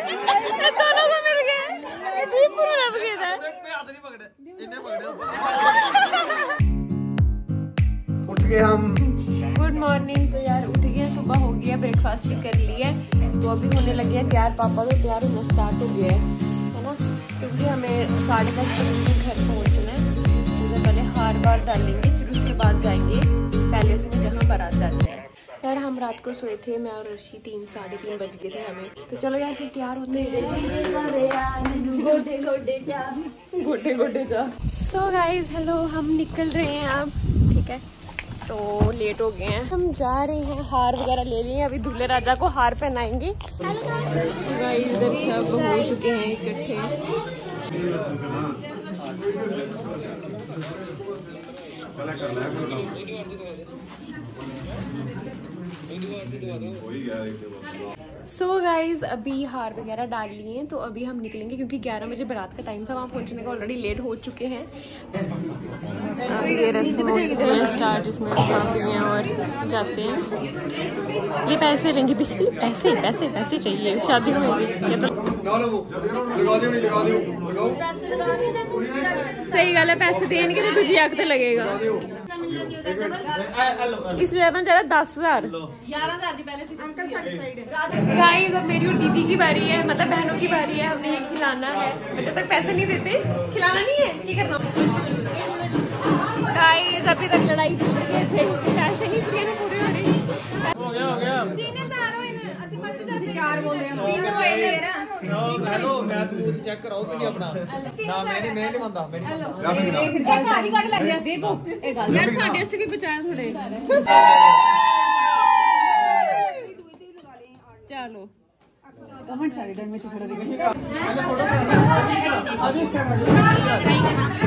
दोनों को मिल गए। उठ गए हम। Good morning. तो यार उठ गए, सुबह हो गया, ब्रेकफास्ट भी कर लिया, तो अभी होने लगे हैं तैयार। पापा तो तैयार होना स्टार्ट हो गया है ना, क्योंकि हमें 10:30 बजे घर पहुँचना है। तो पहले हार बार डालेंगे, फिर उसके बाद जाएंगे पैलेस में जहाँ बारात जाते हैं। यार हम रात को सोए थे, मैं और ऋषि 3 साढ़े 3 बज गए थे हमें। तो चलो यार फिर तैयार होते हैं। सो गाइज हेलो, हम निकल रहे हैं अब, ठीक है। तो लेट हो गए हैं, हम जा रहे हैं, हार वगैरह ले लिए। अभी दूल्हे राजा को हार पहनाएंगे। गाइज इधर सब हो चुके हैं इकट्ठे। सो गाइज अभी हार वगैरह डाल लिए हैं, तो अभी हम निकलेंगे क्योंकि 11 बजे बारात का टाइम था। वहाँ पहुँचने का ऑलरेडी लेट हो चुके हैं। अभी ये रस्म स्टार्ट, जिसमें और जाते हैं। ये पैसे लेंगे, बेसिकली पैसे पैसे पैसे चाहिए शादी में। सही गल है, पैसे देंगे तो तुझे आग तो लगेगा, इसलिए अपन चाहता 10,000 गाइस। अब मेरी और दीदी की बारी है, मतलब बहनों की बारी है। हमने ये खिलाना है, जब तक पैसे नहीं देते खिलाना नहीं है, ठीक है। गाइस अभी तक लड़ाई चल रही है, पैसे नहीं दिए ना पूरे हो रही। हेलो मैं तू चेक कराओ कि अपना ना मैंने मैं नहीं मंदा मैं नहीं मंदा गाड़ी काट लग जाती है यार। साडे से भी बचाया थोड़े। चलो कमेंट साइड में थोड़ा देखो, पहले फोटो करना अभी सेट।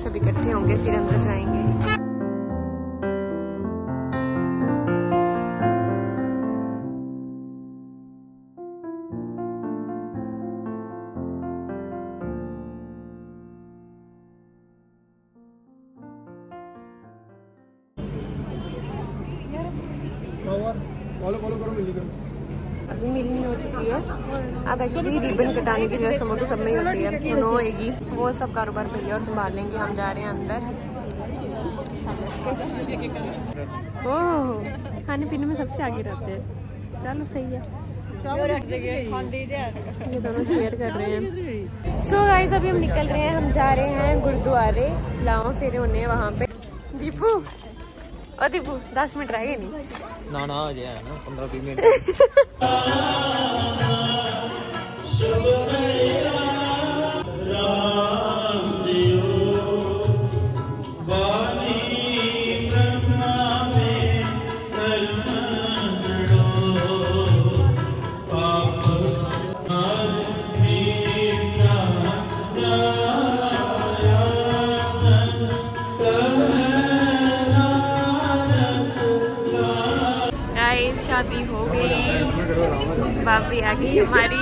सब इकट्ठे होंगे फिर अंदर जाएंगे। अभी मिलनी हो चुकी है, अब एक्चुअली रिबन कटाने की जैसे वो तो सब में ही होती है, उन्होंने होगी। वो सब कारोबार भैया और संभालेंगे, हम जा रहे हैं अंदर। ओह खाने पीने में सबसे आगे रहते हैं, चलो सही है। ये दोनों शेयर कर रहे हैं। सो गाइस अभी हम निकल रहे हैं, हम जा रहे हैं गुरुद्वारे, लाओ फेरे होने हैं वहाँ पे। दीपू और दीपू 10 मिनट रह गए नहीं ना ना है ना 15-20 मिनट। शादी हो गई, बाबरी आ गई हमारी।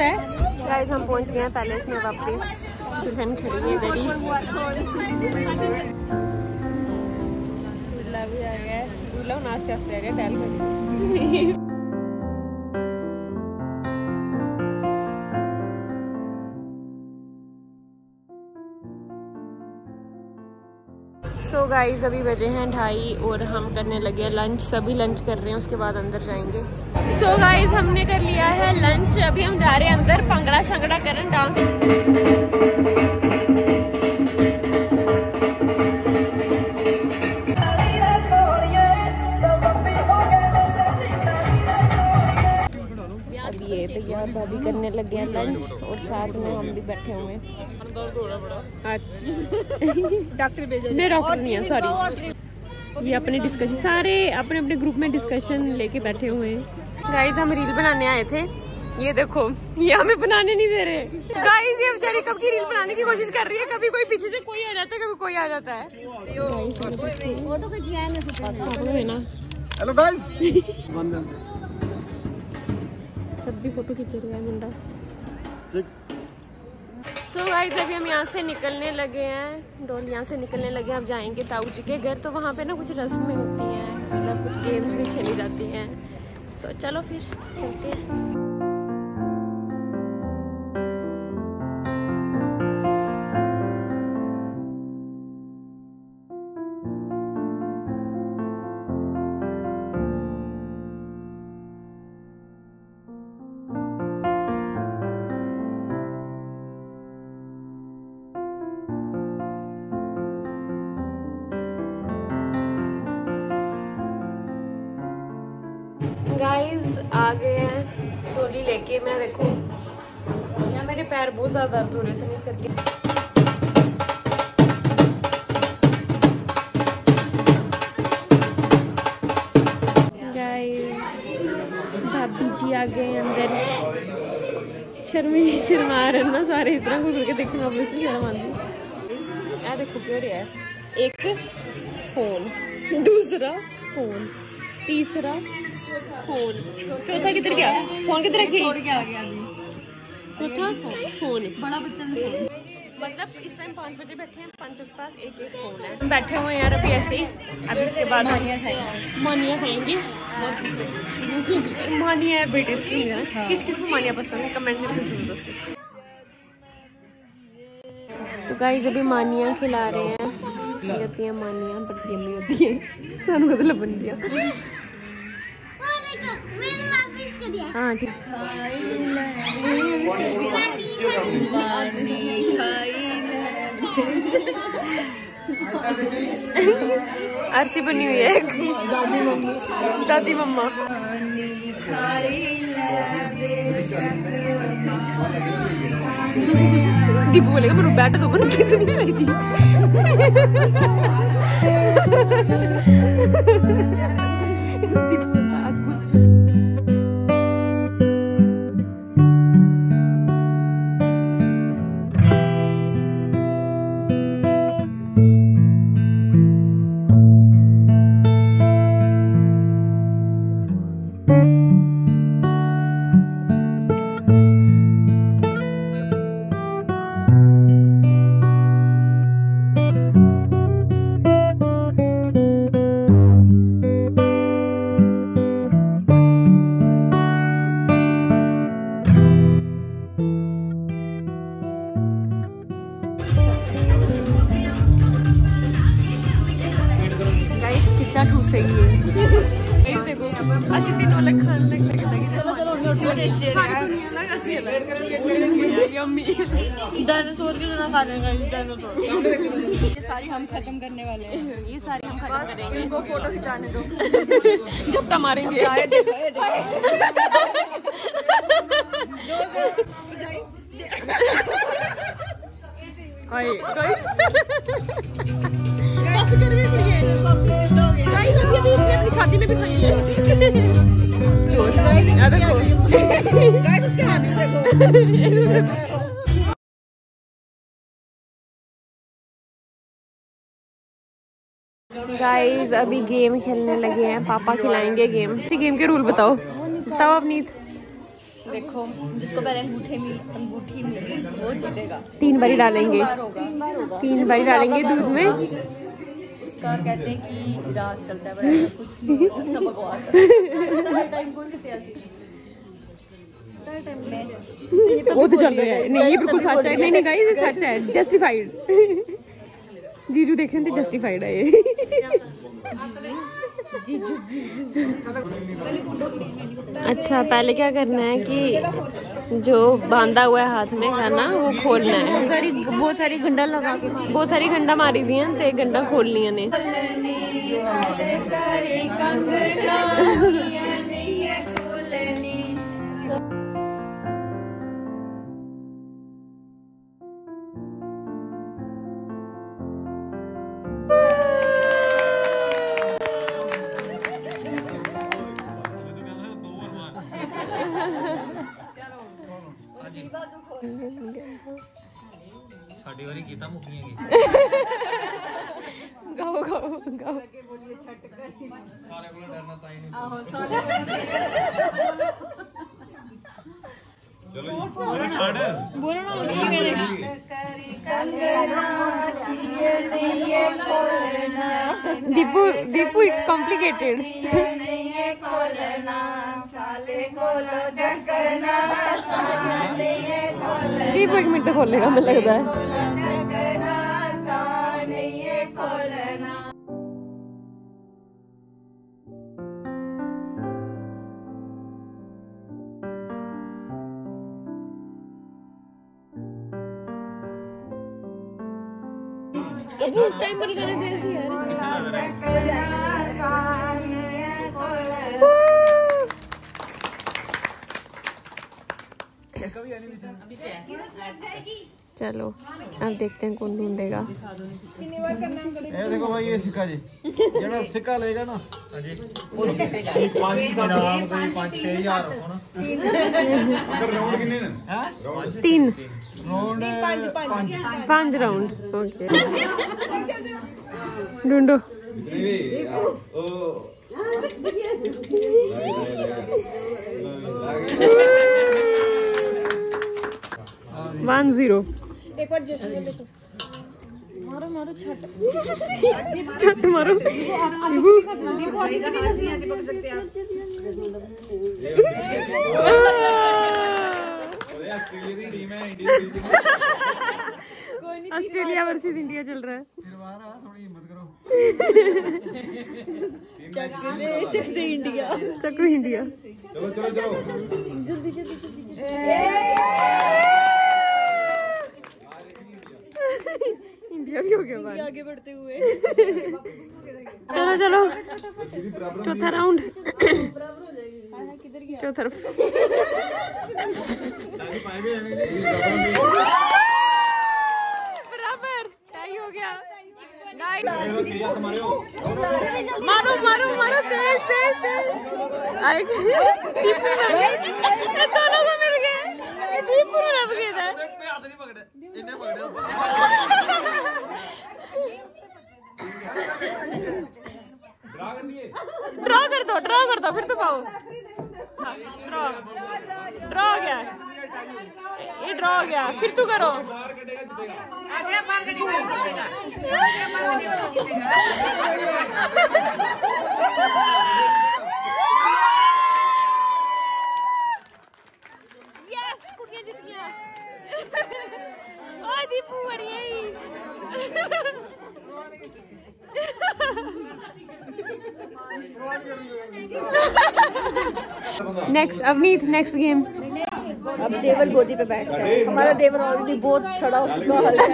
गाइस हम पहुंच गए हैं पैलेस में वापस। दुल्हन खड़ी है बड़ी। दूल्हा भी आ गया, दूल्हा नाश्ते से आ गया टहल कर। सो गाइज अभी बजे हैं 2:30 और हम करने लगे हैं लंच। सभी लंच कर रहे हैं, उसके बाद अंदर जाएंगे। सो गाइज हमने कर लिया है लंच, अभी हम जा रहे हैं अंदर भंगड़ा शंगड़ा करन, डांस। अभी ये भैया भाभी करने लगे है लंच और साथ में हम भी बैठे हुए हैं। अच्छा डॉक्टर भेजा नहीं, डॉक्टर नहीं है सॉरी। ये अपने डिस्कशन सारे अपने अपने ग्रुप में डिस्कशन लेके बैठे हुए हैं। गाइस हम रील बनाने आए थे, ये देखो ये हमें बनाने नहीं दे रहे। गाइस ये बेचारी कब की रील बनाने की कोशिश कर रही है, कभी कोई पीछे से कोई आ जाता है, कभी कोई आ जाता है। सबकी फोटो खींच रही है मुंडा। सो गाइस अभी हम यहाँ से निकलने लगे हैं, डोल यहाँ से निकलने लगे हैं। अब जाएंगे ताऊ जी के घर, तो वहाँ पे ना कुछ रस्में होती हैं, मतलब कुछ गेम्स भी खेली जाती हैं। तो चलो फिर चलते हैं। गाइस आ गए हैं डोली लेके। मैं देखो यहाँ मेरे पैर बहुत ज़्यादा दर्द हो रहे हैं इस करके। भाभी जी आ गए अंदर, शर्मा रहे ना सारे, इतना घूम करके देखना ऑब्वियसली शर्म आती है। देखो क्यों है, एक फोन, दूसरा फोन, तीसरा फोन, चौथा किधर गया? फोन किधर रखे? चौथा फोन, बड़ा बच्चा भी फोन। मतलब इस टाइम 5 बजे बैठे हैं, 5 के पास एक एक फोन है। बैठे हुए यार अभी ऐसे ही। अभी इसके बाद मानिया खाएंगे। मानिया है बेटे, किस किस को मानिया पसंद है कमेंट करके जरूर दसो। तो गाइस अभी मानिया खिला रहे हैं, होती है मानिया बट यम्मी होती है, सानू मतलब बन गया। हाँ ठीक। अर्शी बनी हुई है दादी मम्मा। दीपू बोलेगा मेरे बैठे तो बन किसी नहीं रखती। डायनासोर के बिना खा रहे हैं, डायनासोर। ये सारी हम खत्म करने वाले हैं, ये सारी हम खत्म करेंगे। इनको फोटो खिंचाने दो, झपटा मारेंगे। अपनी शादी में भी खाई है। गाइस उसके हाथ में देखो। गाइस अभी गेम खेलने लगे हैं, पापा खिलाएंगे गेम। गेम के रूल बताओ बताओ अपनीत। देखो जिसको पहले अंगूठी मिली वो जीतेगा। 3 बारी डालेंगे, 3 बारी डालेंगे दूध में। कहते हैं कि राज चलता है, पर कुछ नहीं सब बकवास है। वो तो चल रहा है, नहीं ये बिल्कुल सच है। नहीं गाइस ये सच है, जस्टिफाइड। जीजू देख रहे थे, जस्टिफाइड है ये। जीजू अच्छा पहले क्या करना है कि जो बांधा हुआ है हाथ में खाना वो खोलना है। बहुत सारी गंडा लगा के, बहुत सारी गंडा मारी दी है, तो गंडा खोलनी है। ने साड़ी वाली गीता मुखी गाओ गाओ गाओ बोलिए छट सारे को डरना ताई नहीं। चलो बोलो ना दीपू दीपू इट्स कॉम्प्लिकेटेड। दीपू एक मिनट खोलेगा मुझे लगता है। टाइम बंद करना चाहिए यार। चलो अब देखते हैं कौन ढूंढेगा। ये देखो भाई ये सिक्का जी जरा सिक्का लेगा ना जी तीन राउंड पांच राउंड ओके ढूंढो वन जीरो। एक बार देखो मारो मारो छट मारो ऑस्ट्रेलिया वर्सेस इंडिया चल रहा है। थोड़ी हिम्मत करो चक इंडिया चलो चलो चलो जल्दी जल्दी इंडिया भी आगे बढ़ते हुए। चलो चलो चौथा राउंड चौथा बराबर टाई हो गया। मारो मारो मारो तेज तेज तेज ड्रॉ कर दो फिर तो पाओ। ड्रॉ गया ये ड्रॉ गया फिर तू करो नेक्स्ट अवनीत नेक्स्ट गेम। अब देवर गोदी पे बैठता है। हमारा देवर ऑलरेडी बहुत सड़ा उसका हाल है।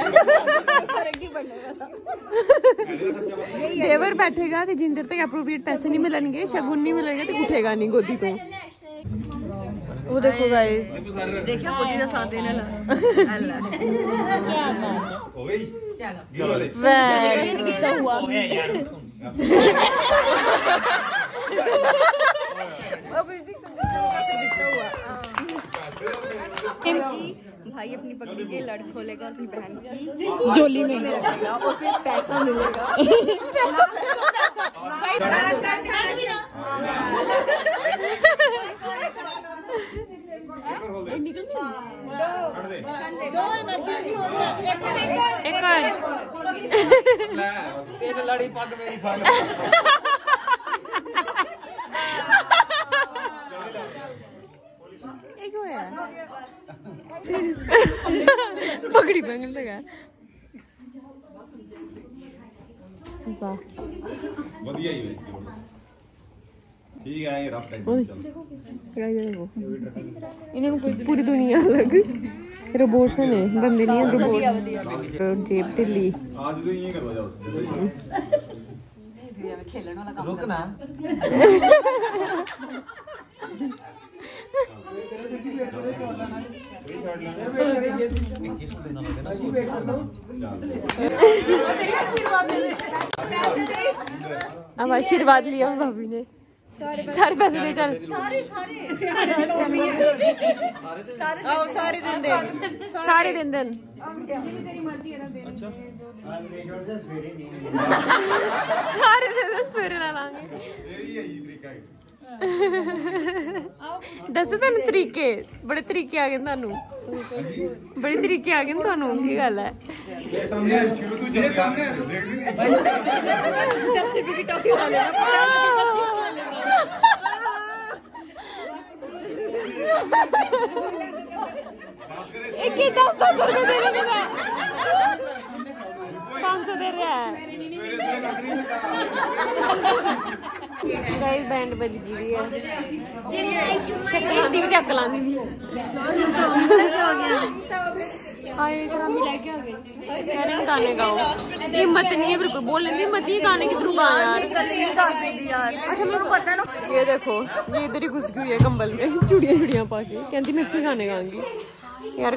देवर बैठेगा तो जिन देर तक अप्रोप्रिएट पैसे नहीं मिलेंगे शगुन नहीं मिलेगा तो उठेगा नहीं गोदी को। वो देखो गाइस देखिए गोदी का साथ देने लगा। भाई अपनी पगड़ी के लड़ खोलेगा अपनी बहन की झोली में और फिर पैसा मिलेगा। एक लड़ी पग मेरी पगड़ी बंगल लगा बढ़िया ही है ठीक है। रफ टाइम चलो इन्हें पूरी दुनिया अलग रोबोट्स ने बंदे नहीं हैं रोबोट जेब ढिली। आज तो ये करवा जाओ खेलने वाला काम रुक ना अब आशीर्वाद लिया भाभी ने। सारे पैसे दे चल सारे दिन दिन सारे दिन सवेरे ला लांगे। दस तेन तरीके बड़े तरीके आ गए थानू बड़े तरीके आ गए थानू की गल है बैंड बज गई है अग लाने लेके आ गए गाने गाओ। हिम्मत नहीं है बिल्कुल बोलने की, हिम्मत नहीं गाने की थ्रू गाने। ये देखो ये इधर ही घुस गई है कंबल में चूड़िया चूड़िया पा के, कहती मैं अच्छे गाने गाऊंगी यार।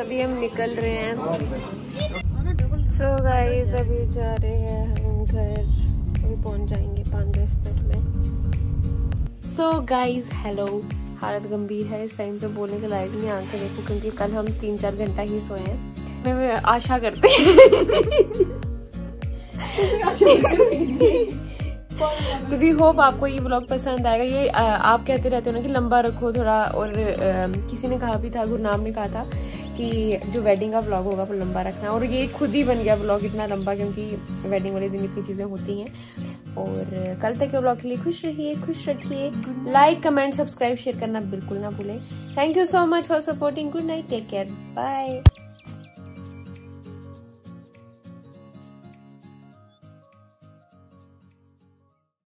अभी हम निकल रहे हैं। सो गाइस अभी जा रहे हैं हम घर, अभी पहुंच जाएंगे 5-10 मिनट में। सो गाइस हेलो, हालत गंभीर है इस टाइम पे, बोलने के लायक नहीं आंखें देखो, क्योंकि कल हम 3-4 घंटा ही सोए हैं। मैं आशा करते हैं तो वी होप आपको ये व्लॉग पसंद आएगा। ये आप कहते रहते हो ना कि लंबा रखो थोड़ा, और किसी ने कहा भी था, गुरनाम ने कहा था कि जो वेडिंग का व्लॉग होगा वो लंबा रखना, और ये खुद ही बन गया व्लॉग इतना लंबा, क्योंकि वेडिंग वाले दिन इतनी चीज़ें होती हैं। और कल तक के व्लॉग के लिए खुश रहिए, खुश रखिए। लाइक कमेंट सब्सक्राइब शेयर करना बिल्कुल ना भूलें। Thank you so much for supporting. Good night, take care, bye.